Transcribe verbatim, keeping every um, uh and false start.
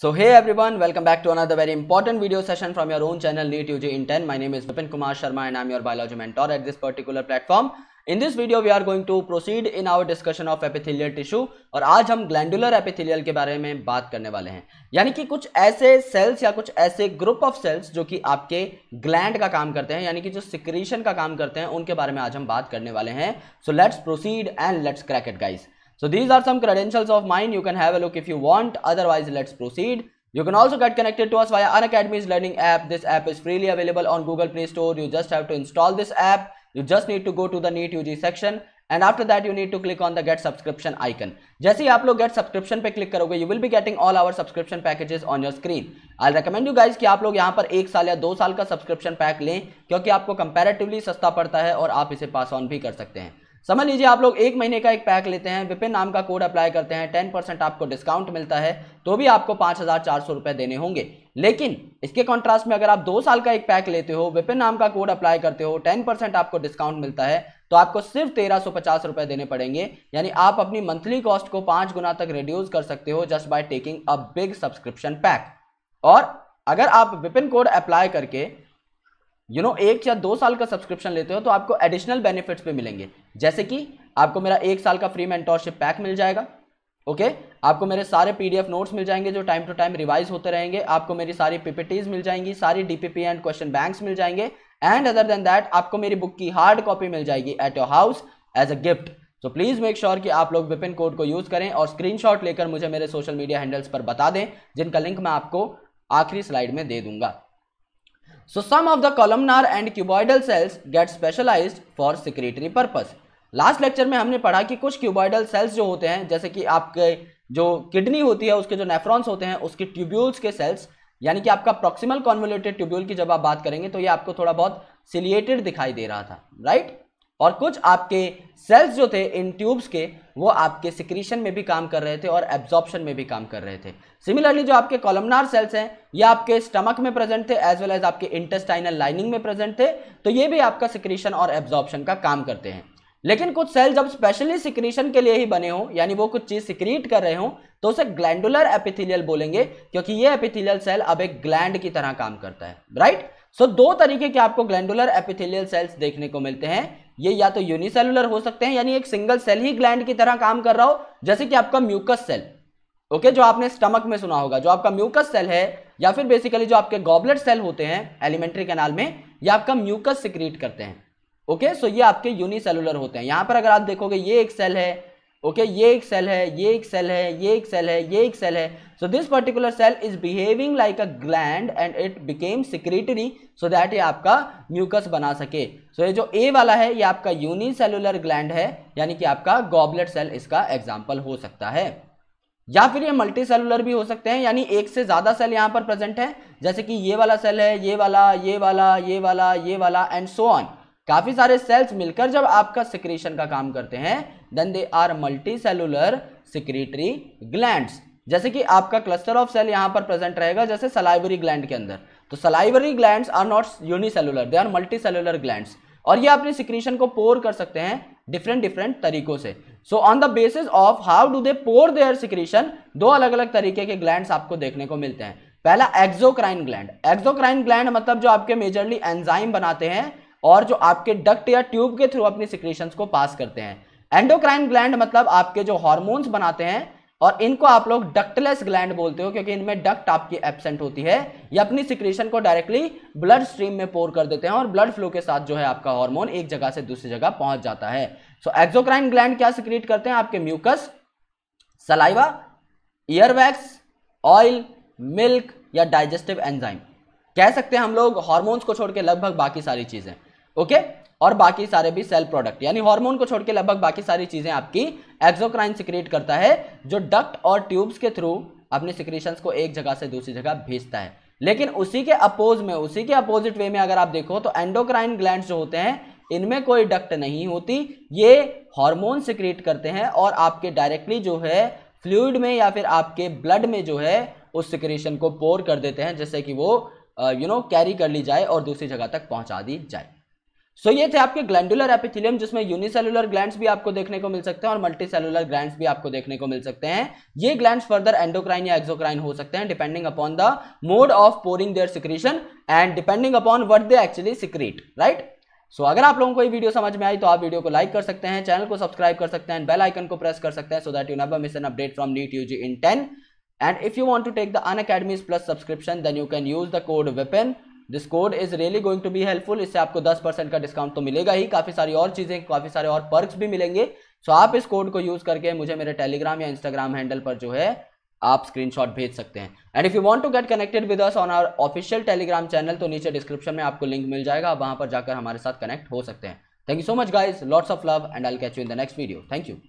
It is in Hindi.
So hey everyone, welcome back to another very important video session from your own channel NEET U G in ten. My name is Vipin Kumar Sharma and I am your biology mentor at this particular platform. In this video we are going to proceed in our discussion of epithelial tissue और आज हम glandular epithelial के बारे में बात करने वाले हैं, यानी कि कुछ ऐसे cells या कुछ ऐसे group of cells जो कि आपके gland का काम करते हैं, यानी कि जो secretion का काम करते हैं, उनके बारे में आज हम बात करने वाले हैं. So let's proceed and let's crack it guys. So these are some credentials of mine. You can have a look if you want. Otherwise, let's proceed. You can also get connected to us via Unacademy's learning app. This app is freely available on Google Play Store. You just have to install this app. You just need to go to the NEET U G section. And after that, you need to click on the get subscription icon. जैसे ही आप लोग get subscription पे click करोगे, you will be getting all our subscription packages on your screen. I'll recommend you guys कि आप लोग यहाँ पर एक साल या दो साल का subscription pack लें, क्योंकि आपको comparatively सस्ता पड़ता है और आप इसे pass on भी कर सकते हैं. समझ लीजिए आप लोग एक महीने का एक पैक लेते हैं, विपिन नाम का कोड अप्लाई करते हैं, टेन परसेंट आपको डिस्काउंट मिलता है, तो भी आपको पाँच हज़ार चार सौ रुपये देने होंगे. लेकिन इसके कॉन्ट्रास्ट में अगर आप दो साल का एक पैक लेते हो, विपिन नाम का कोड अप्लाई करते हो, टेन परसेंट आपको डिस्काउंट मिलता है, तो आपको सिर्फ तेरह सौ पचास रुपये देने पड़ेंगे. यानी आप अपनी मंथली कॉस्ट को पाँच गुना तक रिड्यूस कर सकते हो just by taking a big subscription pack. और अगर आप विपिन कोड अप्लाई करके यू नो एक या दो साल का सब्सक्रिप्शन लेते हो तो आपको एडिशनल बेनिफिट्स पे मिलेंगे, जैसे कि आपको मेरा एक साल का फ्री मेंटोरशिप पैक मिल जाएगा. Okay okay? आपको मेरे सारे पीडीएफ नोट्स मिल जाएंगे जो टाइम टू टाइम रिवाइज होते रहेंगे, आपको मेरी सारी पीपीटीज मिल जाएंगी, सारी डीपीपी एंड क्वेश्चन बैंक्स मिल जाएंगे, एंड अदर देन दैट आपको मेरी बुक की हार्ड कॉपी मिल जाएगी at your house as a gift. So please make sure कि आप लोग विपिन कोड को यूज़ करें और स्क्रीनशॉट लेकर मुझे मेरे सोशल मीडिया हैंडल्स पर बता दें, जिनका लिंक मैं आपको आखिरी स्लाइड में दे दूंगा. So some of the columnar and cuboidal cells get specialized for secretory purpose. Last lecture में हमने पढ़ा कि कुछ cuboidal cells जो होते हैं, जैसे कि आपके जो kidney होती है उसके जो nephrons होते हैं उसके tubules के cells, यानी कि आपका proximal convoluted tubule की जब आप बात करेंगे तो ये आपको थोड़ा बहुत ciliated दिखाई दे रहा था, right? और कुछ आपके cells जो थे इन tubes के वो आपके secretion में भी काम कर रहे थे और absorption में भी काम कर रहे थे. सिमिलरली जो आपके columnar cells हैं ये आपके stomach में present थे as well as आपके intestinal lining में present थे, तो ये भी आपका secretion और absorption का काम करते हैं. लेकिन कुछ cells जब specially secretion के लिए ही बने हों, यानी वो कुछ चीज़ secrete कर रहे हों, तो उसे glandular epithelial बोलेंगे, क्योंकि ये epithelial cell अब एक gland की तरह काम करता है, right? सो so, दो तरीके के आपको ग्लैंडुलर एपिथेलियल सेल्स देखने को मिलते हैं. ये या तो यूनिसेलुलर हो सकते हैं, यानी एक सिंगल सेल ही ग्लैंड की तरह काम कर रहा हो, जैसे कि आपका म्यूकस सेल, ओके, जो आपने स्टमक में सुना होगा, जो आपका म्यूकस सेल है, या फिर बेसिकली जो आपके गॉबलेट सेल होते हैं एलिमेंट्री कैनाल में, या आपका म्यूकस सिक्रीट करते हैं. ओके, सो ये आपके यूनिसेलुलर होते हैं. यहाँ पर अगर आप देखोगे ये एक सेल है, ओके, ये एक सेल है, ये एक सेल है, ये एक सेल है, ये एक सेल है. So this particular cell is behaving like a gland and it became secretory so that ये आपका म्यूकस बना सके. सो so ये जो ए वाला है ये आपका यूनिसेलुलर ग्लैंड है, यानी कि आपका गॉबलेट सेल इसका एग्जाम्पल हो सकता है, या फिर ये मल्टी सेलुलर भी हो सकते हैं, यानी एक से ज़्यादा सेल यहाँ पर प्रेजेंट है, जैसे कि ये वाला सेल है, ये वाला, ये वाला, ये वाला, ये वाला एंड सो ऑन. काफ़ी सारे सेल्स मिलकर जब आपका सिक्रीशन का काम करते हैं then they are multi cellular secretory glands, जैसे कि आपका क्लस्टर ऑफ सेल यहाँ पर प्रेजेंट रहेगा जैसे सलाइवरी ग्लैंड के अंदर. तो salivary glands are not unicellular, they are multi cellular glands, और ये अपने सिक्रीशन को पोर कर सकते हैं डिफरेंट डिफरेंट तरीकों से. So on the basis of how do they pour their secretion, दो अलग अलग तरीके के ग्लैंड्स आपको देखने को मिलते हैं. पहला एक्सोक्राइन ग्लैंड. एक्सोक्राइन ग्लैंड मतलब जो आपके मेजरली एंजाइम बनाते हैं और जो आपके डक्ट या ट्यूब के थ्रू अपनी सिक्रीशंस को पास करते हैं. एंडोक्राइन ग्लैंड मतलब आपके जो हॉर्मोन्स बनाते हैं, और इनको आप लोग डक्टलेस ग्लैंड बोलते हो क्योंकि इनमें डक्ट आपकी एब्सेंट होती है. ये अपनी सिक्रीशन को डायरेक्टली ब्लड स्ट्रीम में पोर कर देते हैं और ब्लड फ्लो के साथ जो है आपका हॉर्मोन एक जगह से दूसरी जगह पहुंच जाता है. सो एक्सोक्राइन ग्लैंड क्या सिक्रीट करते हैं? आपके mucus, saliva, earwax, oil, milk या डाइजेस्टिव एंजाइम. कह सकते हैं हम लोग हॉर्मोन्स को छोड़ के लगभग बाकी सारी चीज़ें, ओके okay? और बाकी सारे भी सेल प्रोडक्ट, यानी हार्मोन को छोड़ के लगभग बाकी सारी चीज़ें आपकी एक्सोक्राइन सिक्रेट करता है, जो डक्ट और ट्यूब्स के थ्रू अपने सिक्रेशंस को एक जगह से दूसरी जगह भेजता है. लेकिन उसी के अपोज में, उसी के अपोजिट वे में अगर आप देखो तो एंडोक्राइन ग्लैंड्स जो होते हैं इनमें कोई डक्ट नहीं होती, ये हार्मोन सिक्रेट करते हैं और आपके डायरेक्टली जो है फ्लूइड में या फिर आपके ब्लड में जो है उस सिक्रेशन को पोर कर देते हैं, जैसे कि वो यू नो कैरी कर ली जाए और दूसरी जगह तक पहुँचा दी जाए. सो ये थे आपके ग्लैंडुलर एपिथेलियम, जिसमें यूनिसेलुलर ग्लैंड्स भी आपको देखने को मिल सकते हैं और मल्टीसेलुलर ग्लैंड्स भी आपको देखने को मिल सकते हैं। ये ग्लैंड्स फर्दर एंडोक्राइन या एक्सोक्राइन हो सकते हैं depending upon the mode of pouring their secretion and depending upon what they actually secrete, right. So अगर आप लोगों को ये वीडियो समझ में आई तो आप वीडियो को लाइक कर सकते हैं, चैनल को सब्सक्राइब कर सकते हैं, बेल आइकन को प्रेस कर सकते हैं, so that you never miss an update from NEET UG in ten. And if you want to take the Unacademy's Plus subscription, then you can use the code Vipin. This code is really going to be helpful. इससे आपको दस परसेंट का डिस्काउंट तो मिलेगा ही, काफ़ी सारी और चीज़ें, काफ़ी सारे और पर्क्स भी मिलेंगे। सो so आप इस कोड को यूज़ करके मुझे मेरे टेलीग्राम या इंस्टाग्राम हैंडल पर जो है आप स्क्रीनशॉट भेज सकते हैं। And if you want to get connected with us on our official Telegram channel, तो नीचे डिस्क्रिप्शन में आपको लिंक मिल जाएगा, आप वहाँ पर जाकर हमारे साथ कनेक्ट हो सकते हैं। Thank you so much guys, lots of love and I will catch you in the next video. Thank you.